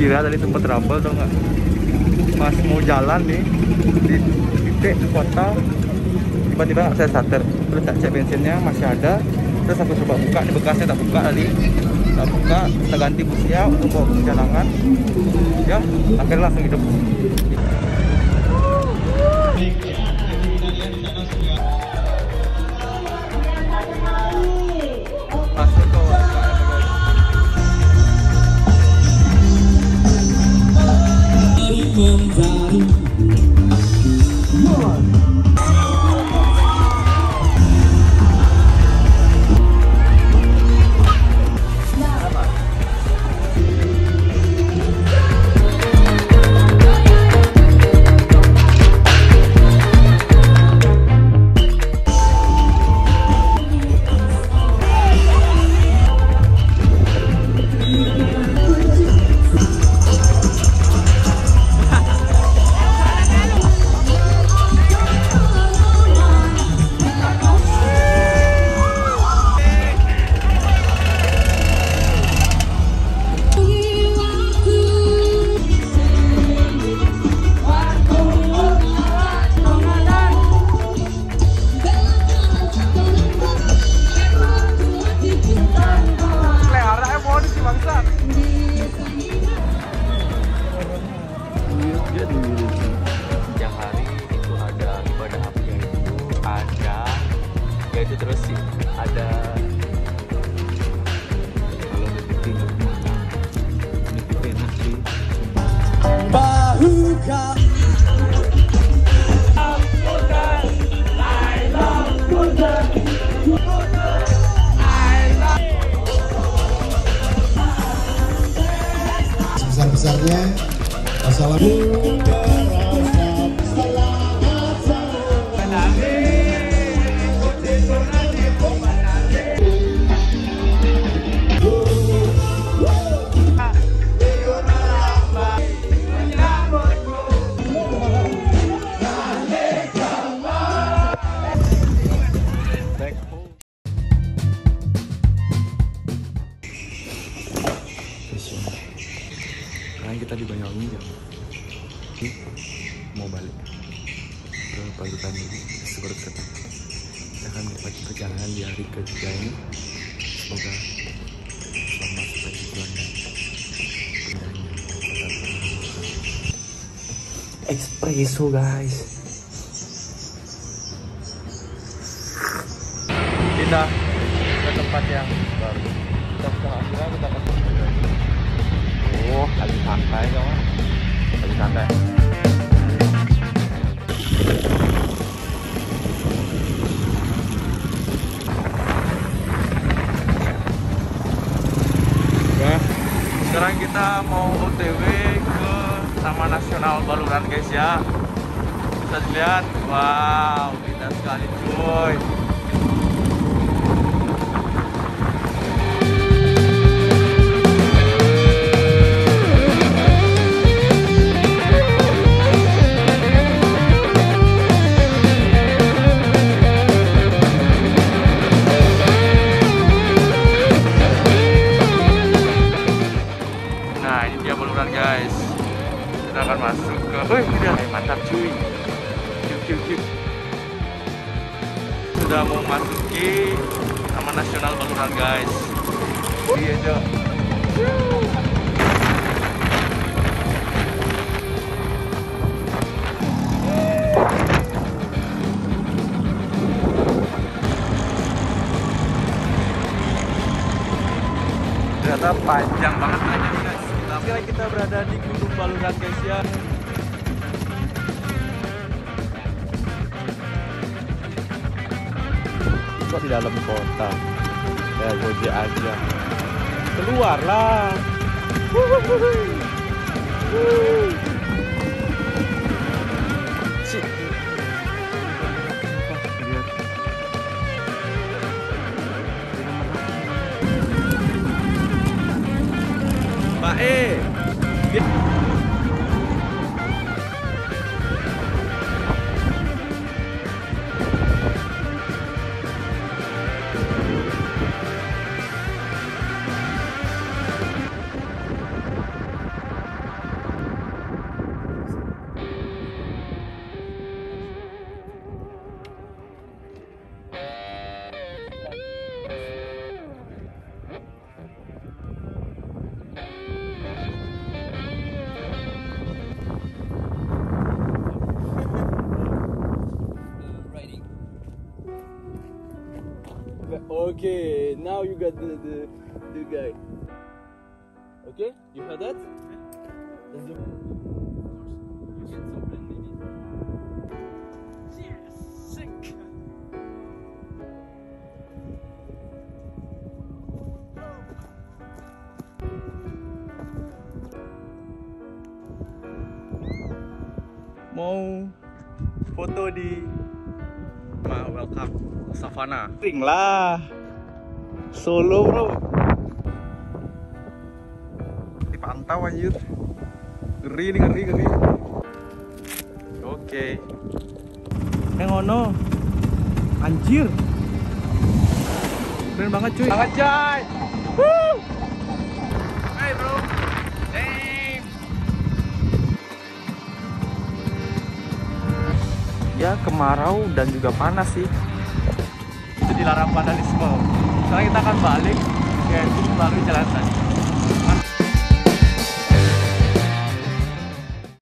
Kira tadi tempat trouble atau enggak. Mas mau jalan nih di titik kota, tiba-tiba saya starter, terus saya cek bensinnya masih ada, terus aku coba buka, di bekasnya tak buka tadi, tak buka, kita ganti busnya untuk bawa ke jalanan, ya akhirnya langsung hidup. Sebesar-besarnya, wassalamualaikum. Kita di Banyuwangi jam, mau balik ke Baluran ini segera. Kita akan menikmati perjalanan di hari ketiga ini. Semoga selamat sampai Belanda. Espresso guys. Kita ke tempat yang baru. Kita ketemu. Oh, lagi santai kawan, lagi santai. Nah, sekarang kita mau OTW ke Taman Nasional Baluran guys ya. Bisa dilihat, wow, indah sekali cuy. Guys, kita akan masuk ke, wih, udah mantap cuy, cuk. Sudah mau masuki Taman Nasional Baluran guys. Iya dong. Ternyata panjang banget aja. Sekarang kita berada di Gunung Baluran guys ya. Kok di dalam kota? Ya gojek aja. Keluarlah. Okay, now you got the guy. Okay, you heard that? That's the... You get some blend maybe. Yes, sick. Mau foto di welcome savana. Sering lah. Solo bro. Dipantau anjir. Ngeri. Oke. Nengono. Anjir. Keren banget cuy. Banget coy. Woo. Hey bro. Hey. Ya kemarau dan juga panas sih. Itu dilarang vandalisme. Sekarang kita akan balik, yaitu melalui jalan tadi.